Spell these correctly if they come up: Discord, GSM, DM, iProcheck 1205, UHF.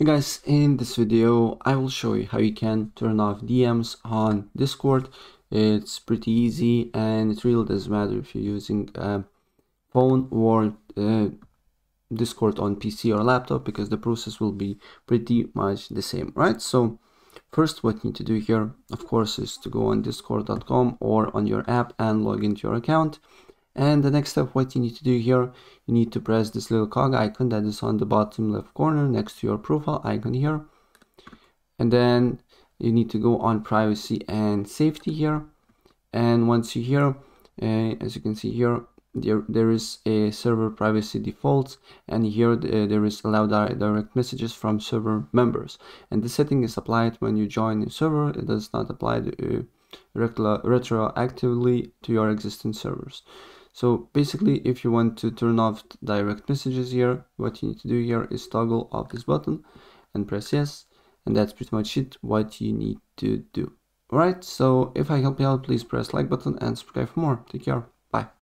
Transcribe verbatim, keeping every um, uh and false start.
Hey guys, in this video I will show you how you can turn off D Ms on Discord. It's pretty easy and it really doesn't matter if you're using a phone or uh, Discord on P C or laptop, because the process will be pretty much the same, right? So first what you need to do here, of course, is to go on discord dot com or on your app and log into your account. And the next step, what you need to do here, you need to press this little cog icon that is on the bottom left corner next to your profile icon here. And then you need to go on privacy and safety here. And once you're here, uh, as you can see here, there, there is a server privacy defaults, and here uh, there is allow direct messages from server members. And the setting is applied when you join the server. It does not apply to, uh, retroactively to your existing servers. So basically, if you want to turn off direct messages here, what you need to do here is toggle off this button and press yes, and that's pretty much it what you need to do. All right, so if I help you out, please press like button and subscribe for more. Take care.